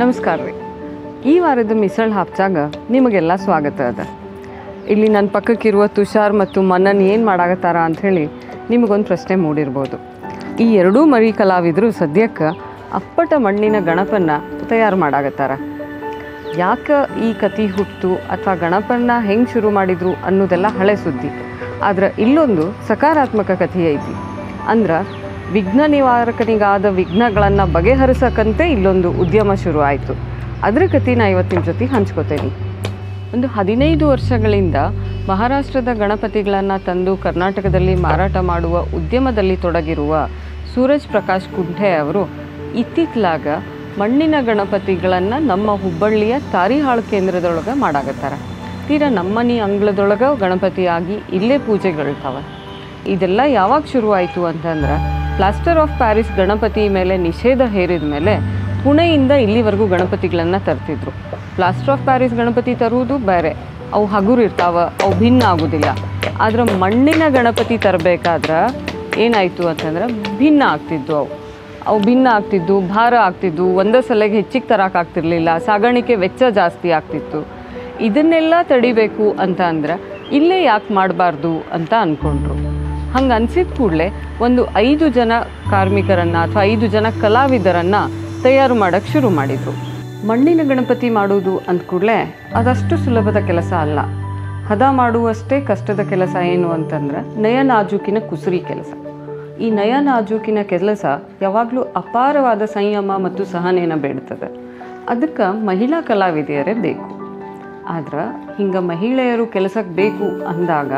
ನಮಸ್ಕಾರ ರೀ. ಈ ವಾರದ ಮಿಸಳ್ ಹಾಪ್ಚಾಗ ನಿಮಗೆಲ್ಲ ಸ್ವಾಗತ ಅದ. ಇಲ್ಲಿ ನನ್ನ ಪಕ್ಕಕ್ಕಿರುವ ತುಷಾರ್ ಮತ್ತು ಮನನ್ ಏನು ಮಾಡಾಕತ್ತಾರ ಅಂಥೇಳಿ ನಿಮಗೊಂದು ಪ್ರಶ್ನೆ ಮೂಡಿರ್ಬೋದು. ಈ ಎರಡೂ ಮರಿ ಕಲಾವಿದರು ಸದ್ಯಕ್ಕೆ ಅಪ್ಪಟ ಮಣ್ಣಿನ ಗಣಪನ್ನು ತಯಾರು ಮಾಡಾಕತ್ತಾರ. ಯಾಕೆ ಈ ಕತೆ ಹುಟ್ಟಿತು ಅಥವಾ ಗಣಪನ್ನು ಹೆಂಗೆ ಶುರು ಮಾಡಿದರು ಅನ್ನೋದೆಲ್ಲ ಹಳೆ ಸುದ್ದಿ. ಆದರೆ ಇಲ್ಲೊಂದು ಸಕಾರಾತ್ಮಕ ಕಥೆ ಐತಿ. ಅಂದ್ರೆ ವಿಘ್ನ ನಿವಾರಕನಿಗಾದ ವಿಘ್ನಗಳನ್ನು ಬಗೆಹರಿಸಕ್ಕಂತೆ ಇಲ್ಲೊಂದು ಉದ್ಯಮ ಶುರು ಆಯಿತು. ಅದರ ಕತೆ ನಾ ಇವತ್ತಿನ ಜೊತೆ ಹಂಚ್ಕೋತೇನೆ. ಒಂದು 15 ವರ್ಷಗಳಿಂದ ಮಹಾರಾಷ್ಟ್ರದ ಗಣಪತಿಗಳನ್ನು ತಂದು ಕರ್ನಾಟಕದಲ್ಲಿ ಮಾರಾಟ ಮಾಡುವ ಉದ್ಯಮದಲ್ಲಿ ತೊಡಗಿರುವ ಸೂರಜ್ ಪ್ರಕಾಶ್ ಕುಂಠೆ ಅವರು ಇತ್ತಿತ್ತಲಾಗ ಮಣ್ಣಿನ ಗಣಪತಿಗಳನ್ನು ನಮ್ಮ ಹುಬ್ಬಳ್ಳಿಯ ತಾರಿಹಾಳು ಕೇಂದ್ರದೊಳಗೆ ಮಾಡಾಕತ್ತಾರ. ತೀರಾ ನಮ್ಮನೆ ಅಂಗಳದೊಳಗೆ ಗಣಪತಿಯಾಗಿ ಇಲ್ಲೇ ಪೂಜೆಗಳಿರ್ತಾವೆ. ಇದೆಲ್ಲ ಯಾವಾಗ ಶುರುವಾಯಿತು ಅಂತಂದ್ರೆ ಪ್ಲಾಸ್ಟರ್ ಆಫ್ ಪ್ಯಾರಿಸ್ ಗಣಪತಿ ಮೇಲೆ ನಿಷೇಧ ಹೇರಿದ ಮೇಲೆ ಪುಣೆಯಿಂದ ಇಲ್ಲಿವರೆಗೂ ಗಣಪತಿಗಳನ್ನು ತರ್ತಿದ್ರು. ಪ್ಲಾಸ್ಟರ್ ಆಫ್ ಪ್ಯಾರಿಸ್ ಗಣಪತಿ ತರುವುದು ಬೇರೆ, ಅವು ಹಗುರಿರ್ತಾವೆ, ಅವು ಭಿನ್ನ ಆಗೋದಿಲ್ಲ. ಆದರೆ ಮಣ್ಣಿನ ಗಣಪತಿ ತರಬೇಕಾದ್ರೆ ಏನಾಯಿತು ಅಂತಂದ್ರೆ ಭಿನ್ನ ಆಗ್ತಿದ್ವು. ಅವು ಭಿನ್ನ ಆಗ್ತಿದ್ದು, ಭಾರ ಆಗ್ತಿದ್ದು, ಒಂದೇ ಸಲಗೆ ಹೆಚ್ಚಿಗೆ ತರೋಕ್ಕಾಗ್ತಿರ್ಲಿಲ್ಲ, ಸಾಗಾಣಿಕೆ ವೆಚ್ಚ ಜಾಸ್ತಿ ಆಗ್ತಿತ್ತು. ಇದನ್ನೆಲ್ಲ ತಡಿಬೇಕು ಅಂತ ಅಂದ್ರೆ ಇಲ್ಲೇ ಯಾಕೆ ಮಾಡಬಾರ್ದು ಅಂತ ಅಂದ್ಕೊಂಡ್ರು. ಹಂಗೆ ಅನಿಸಿದ ಕೂಡಲೇ ಒಂದು 5 ಜನ ಕಾರ್ಮಿಕರನ್ನು ಅಥವಾ 5 ಜನ ಕಲಾವಿದರನ್ನು ತಯಾರು ಮಾಡೋಕ್ಕೆ ಶುರು ಮಾಡಿದರು. ಮಣ್ಣಿನ ಗಣಪತಿ ಮಾಡೋದು ಅಂದ ಕೂಡಲೇ ಅದಷ್ಟು ಸುಲಭದ ಕೆಲಸ ಅಲ್ಲ. ಹದ ಮಾಡುವಷ್ಟೇ ಕಷ್ಟದ ಕೆಲಸ ಏನು ಅಂತಂದ್ರೆ ನಯನಾಜೂಕಿನ ಕುಸುರಿ ಕೆಲಸ. ಈ ನಯನಾಜೂಕಿನ ಕೆಲಸ ಯಾವಾಗಲೂ ಅಪಾರವಾದ ಸಂಯಮ ಮತ್ತು ಸಹನೆಯನ್ನು ಬೇಡ್ತದೆ. ಅದಕ್ಕೆ ಮಹಿಳಾ ಕಲಾವಿದೆಯರೇ ಬೇಕು. ಆದ್ರೆ ಹಿಂಗೆ ಮಹಿಳೆಯರು ಕೆಲಸಕ್ಕೆ ಬೇಕು ಅಂದಾಗ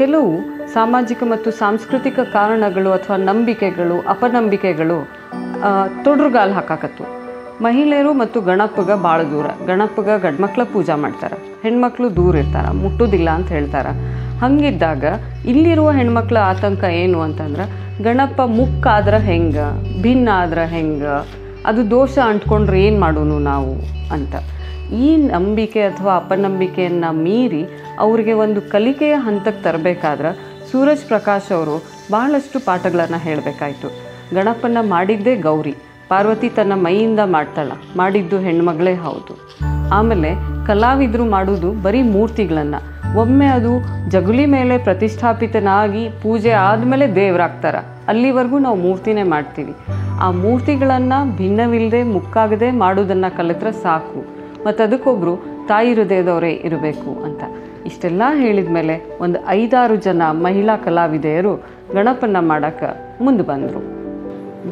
ಕೆಲವು ಸಾಮಾಜಿಕ ಮತ್ತು ಸಾಂಸ್ಕೃತಿಕ ಕಾರಣಗಳು ಅಥವಾ ನಂಬಿಕೆಗಳು, ಅಪನಂಬಿಕೆಗಳು ತೊಡರುಗಾಲು ಹಾಕಾಕತ್ತು. ಮಹಿಳೆಯರು ಮತ್ತು ಗಣಪಗೆ ಭಾಳ ದೂರ. ಗಣಪಗೆ ಗಂಡ್ಮಕ್ಳ ಪೂಜೆ ಮಾಡ್ತಾರೆ, ಹೆಣ್ಮಕ್ಳು ದೂರ ಇರ್ತಾರೆ, ಮುಟ್ಟೋದಿಲ್ಲ ಅಂತ ಹೇಳ್ತಾರೆ. ಹಾಗಿದ್ದಾಗ ಇಲ್ಲಿರುವ ಹೆಣ್ಮಕ್ಳ ಆತಂಕ ಏನು ಅಂತಂದ್ರೆ ಗಣಪ ಮುಕ್ಕಾದ್ರೆ ಹೆಂಗೆ, ಭಿನ್ನ ಆದ್ರೆ ಹೆಂಗೆ, ಅದು ದೋಷ ಅಂಟ್ಕೊಂಡ್ರೆ ಏನು ಮಾಡೋನು ನಾವು ಅಂತ ಈ ನಂಬಿಕೆ ಅಥವಾ ಅಪನಂಬಿಕೆಯನ್ನು ಮೀರಿ ಅವರಿಗೆ ಒಂದು ಕಲಿಕೆಯ ಹಂತಕ್ಕೆ ತರಬೇಕಾದ್ರೆ ಸೂರಜ್ ಪ್ರಕಾಶ್ ಅವರು ಬಹಳಷ್ಟು ಪಾಠಗಳನ್ನು ಹೇಳಬೇಕಾಯಿತು. ಗಣಪನ ಮಾಡಿದ್ದೇ ಗೌರಿ, ಪಾರ್ವತಿ ತನ್ನ ಮೈಯಿಂದ ಮಾಡ್ತಾಳ, ಮಾಡಿದ್ದು ಹೆಣ್ಮಗಳೇ ಹೌದು. ಆಮೇಲೆ ಕಲಾವಿದರು ಮಾಡೋದು ಬರೀ ಮೂರ್ತಿಗಳನ್ನು. ಒಮ್ಮೆ ಅದು ಜಗುಲಿ ಮೇಲೆ ಪ್ರತಿಷ್ಠಾಪಿತನಾಗಿ ಪೂಜೆ ಆದಮೇಲೆ ದೇವರಾಗ್ತಾರೆ, ಅಲ್ಲಿವರೆಗೂ ನಾವು ಮೂರ್ತಿನೇ ಮಾಡ್ತೀವಿ. ಆ ಮೂರ್ತಿಗಳನ್ನು ಭಿನ್ನವಿಲ್ಲದೆ ಮುಕ್ಕಾಗದೆ ಮಾಡೋದನ್ನು ಕಲಿತ್ರೆ ಸಾಕು, ಮತ್ತು ಅದಕ್ಕೊಬ್ಬರು ತಾಯಿ ಹೃದಯದವರೇ ಇರಬೇಕು ಅಂತ. ಇಷ್ಟೆಲ್ಲ ಹೇಳಿದ ಮೇಲೆ ಒಂದು 5-6 ಜನ ಮಹಿಳಾ ಕಲಾವಿದೆಯರು ಗಣಪನ ಮಾಡೋಕ್ಕೆ ಮುಂದೆ ಬಂದರು.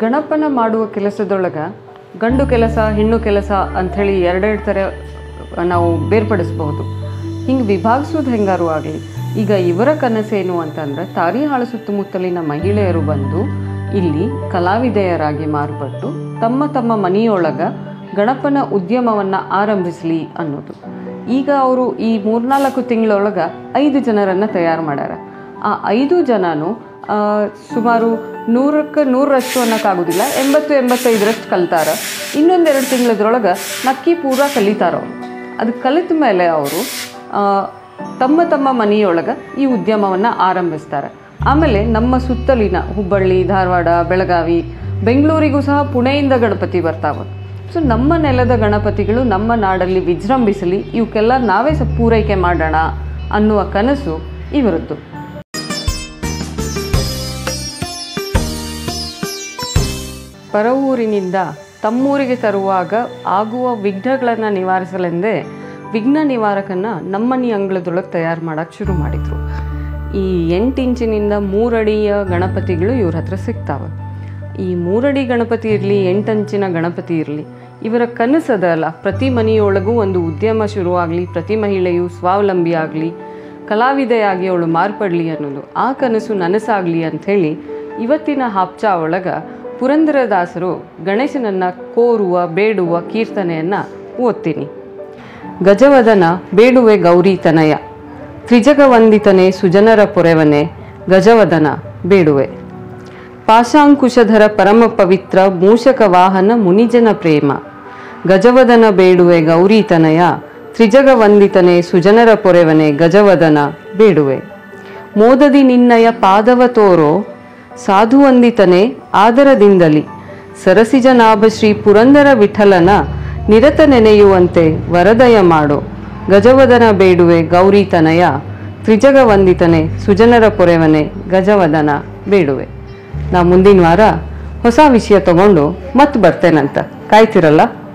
ಗಣಪನ ಮಾಡುವ ಕೆಲಸದೊಳಗೆ ಗಂಡು ಕೆಲಸ, ಹೆಣ್ಣು ಕೆಲಸ ಅಂಥೇಳಿ ಎರಡೆರಡು ಥರ ನಾವು ಬೇರ್ಪಡಿಸ್ಬೋದು. ಹಿಂಗೆ ವಿಭಾಗಿಸೋದು ಹೆಂಗಾರು ಆಗಲಿ. ಈಗ ಇವರ ಕನಸೇನು ಅಂತಂದರೆ ತಾರಿಹಾಳು ಸುತ್ತಮುತ್ತಲಿನ ಮಹಿಳೆಯರು ಬಂದು ಇಲ್ಲಿ ಕಲಾವಿದೆಯರಾಗಿ ಮಾರ್ಪಟ್ಟು ತಮ್ಮ ತಮ್ಮ ಮನೆಯೊಳಗೆ ಗಣಪನ ಉದ್ಯಮವನ್ನು ಆರಂಭಿಸಲಿ ಅನ್ನೋದು. ಈಗ ಅವರು ಈ 3-4 ತಿಂಗಳೊಳಗೆ 5 ಜನರನ್ನು ತಯಾರು ಮಾಡ್ಯಾರ. ಆ 5 ಜನನೂ ಸುಮಾರು 100ಕ್ಕೆ 100ರಷ್ಟು ಅನ್ನೋಕ್ಕಾಗೋದಿಲ್ಲ, 80-85ರಷ್ಟು ಕಲಿತಾರ. ಇನ್ನೊಂದೆರಡು ತಿಂಗಳದ್ರೊಳಗೆ ನಕ್ಕಿ ಪೂರ ಕಲಿತಾರವ್ರು. ಅದು ಕಲಿತ ಮೇಲೆ ಅವರು ತಮ್ಮ ತಮ್ಮ ಮನೆಯೊಳಗೆ ಈ ಉದ್ಯಮವನ್ನು ಆರಂಭಿಸ್ತಾರೆ. ಆಮೇಲೆ ನಮ್ಮ ಸುತ್ತಲಿನ ಹುಬ್ಬಳ್ಳಿ, ಧಾರವಾಡ, ಬೆಳಗಾವಿ, ಬೆಂಗಳೂರಿಗೂ ಸಹ ಪುಣೆಯಿಂದ ಗಣಪತಿ ಬರ್ತಾವೆ. ಸೊ ನಮ್ಮ ನೆಲದ ಗಣಪತಿಗಳು ನಮ್ಮ ನಾಡಲ್ಲಿ ವಿಜೃಂಭಿಸಲಿ, ಇವಕ್ಕೆಲ್ಲ ನಾವೇ ಪೂರೈಕೆ ಮಾಡೋಣ ಅನ್ನುವ ಕನಸು ಇವರದ್ದು. ಪರವೂರಿನಿಂದ ತಮ್ಮೂರಿಗೆ ತರುವಾಗ ಆಗುವ ವಿಘ್ನಗಳನ್ನು ನಿವಾರಿಸಲೆಂದೇ ವಿಘ್ನ ನಿವಾರಕನ ನಮ್ಮನೆ ಅಂಗಳದೊಳಗೆ ತಯಾರು ಮಾಡೋಕ್ಕೆ ಶುರು ಮಾಡಿದರು. ಈ 8 ಇಂಚಿನಿಂದ 3 ಅಡಿಯ ಗಣಪತಿಗಳು ಇವ್ರ ಹತ್ರ ಸಿಗ್ತಾವೆ. ಈ 3 ಅಡಿ ಗಣಪತಿ ಇರಲಿ, 8 ಅಂಚಿನ ಗಣಪತಿ ಇರಲಿ, ಇವರ ಕನಸದಲ್ಲ ಪ್ರತಿ ಮನೆಯೊಳಗೂ ಒಂದು ಉದ್ಯಮ ಶುರುವಾಗಲಿ, ಪ್ರತಿ ಮಹಿಳೆಯು ಸ್ವಾವಲಂಬಿ ಆಗಲಿ, ಕಲಾವಿದೆಯಾಗಿ ಅವಳು ಮಾರ್ಪಡಲಿ ಅನ್ನೋದು ಆ ಕನಸು ನನಸಾಗಲಿ ಅಂಥೇಳಿ ಇವತ್ತಿನ ಹಾಪ್ಚಾ ಒಳಗೆ ಪುರಂದರದಾಸರು ಗಣೇಶನನ್ನು ಕೋರುವ ಬೇಡುವ ಕೀರ್ತನೆಯನ್ನು ಓದ್ತೀನಿ. ಗಜವದನ ಬೇಡುವೆ ಗೌರಿತನಯ, ತ್ರಿಜಗವಂದಿತನೆ ಸುಜನರ ಪೊರೆವನೆ, ಗಜವದನ ಬೇಡುವೆ. ಪಾಶಾಂಕುಶಧರ ಪರಮ ಪವಿತ್ರ ಮೂಷಕ ವಾಹನ ಮುನಿಜನ ಪ್ರೇಮ, ಗಜವದನ ಬೇಡುವೆ ಗೌರಿತನಯ, ತ್ರಿಜಗವಂದಿತನೆ ಸುಜನರ ಪೊರೆವನೆ, ಗಜವದನ ಬೇಡುವೆ. ಮೋದದಿ ನಿನ್ನಯ ಪಾದವ ತೋರೋ ಸಾಧುವಂದಿತನೆ ಆದರದಿಂದಲಿ, ಸರಸಿಜನಾಭ ಶ್ರೀ ಪುರಂದರ ವಿಠಲನ ನಿರತ ನೆನೆಯುವಂತೆ ವರದಯ ಮಾಡು. ಗಜವದನ ಬೇಡುವೆ ಗೌರಿತನಯ, ತ್ರಿಜಗ ವಂದಿತನೆ ಸುಜನರ ಪೊರೆವನೆ ಗಜವದನ ಬೇಡುವೆ. ನಾ ಮುಂದಿನ ವಾರ ಹೊಸ ವಿಷಯ ತಗೊಂಡು ಮತ್ತೆ ಬರ್ತೇನಂತ ಕಾಯ್ತಿರಲ್ಲ.